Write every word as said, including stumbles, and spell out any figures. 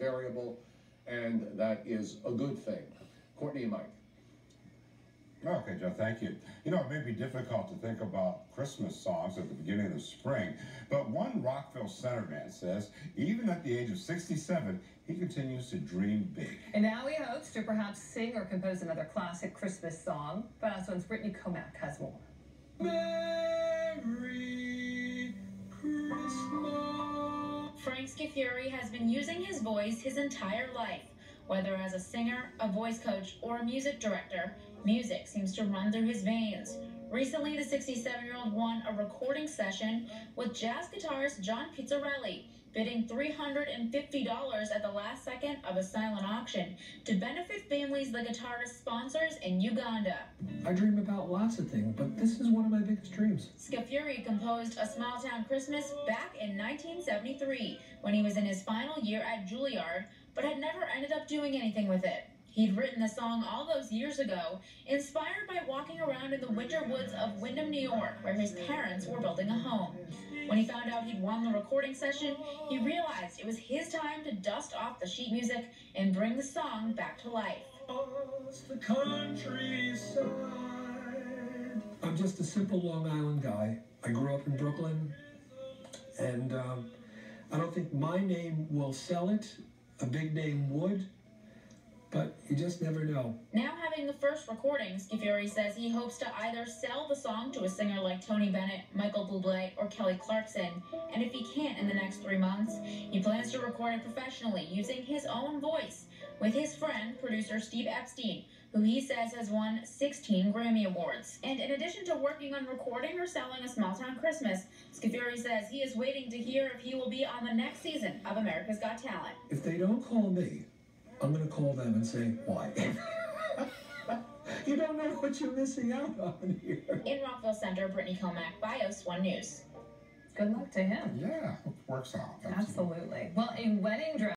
variable, and that is a good thing. Courtney and Mike. Okay, Joe, thank you. You know, it may be difficult to think about Christmas songs at the beginning of the spring, but one Rockville Centre man says, even at the age of sixty-seven, he continues to dream big. And now he hopes to perhaps sing or compose another classic Christmas song. Fios one's Brittany Kilmak has more. Merry Christmas. Frank Scafuri has been using his voice his entire life. Whether as a singer, a voice coach, or a music director, music seems to run through his veins. Recently, the sixty-seven-year-old won a recording session with jazz guitarist John Pizzarelli, bidding three hundred fifty dollars at the last second of a silent auction to benefit families the guitarist sponsors in Uganda. I dream about lots of things, but this is one of my biggest dreams. Scafuri composed A Small Town Christmas back in nineteen seventy-three when he was in his final year at Juilliard, but had never ended up doing anything with it. He'd written the song all those years ago, inspired by walking around in the winter woods of Wyndham, New York, where his parents were building a home. When he found out he'd won the recording session, he realized it was his time to dust off the sheet music and bring the song back to life. The countryside. I'm just a simple Long Island guy. I grew up in Brooklyn, and um, I don't think my name will sell it. A big name would, but you just never know. Now having the first recording, Scafuri says he hopes to either sell the song to a singer like Tony Bennett, Michael Bublé, or Kelly Clarkson. And if he can't in the next three months, he plans to record it professionally using his own voice with his friend, producer Steve Epstein, who he says has won sixteen Grammy Awards. And in addition to working on recording or selling A Small Town Christmas, Scafuri says he is waiting to hear if he will be on the next season of America's Got Talent. If they don't call me, I'm going to call them and say, why? You don't know what you're missing out on here. In Rockville Centre, Brittany Kilmak, Fios one News. Good luck to him. Yeah, works out. Absolutely. Absolutely. Well, a wedding dress.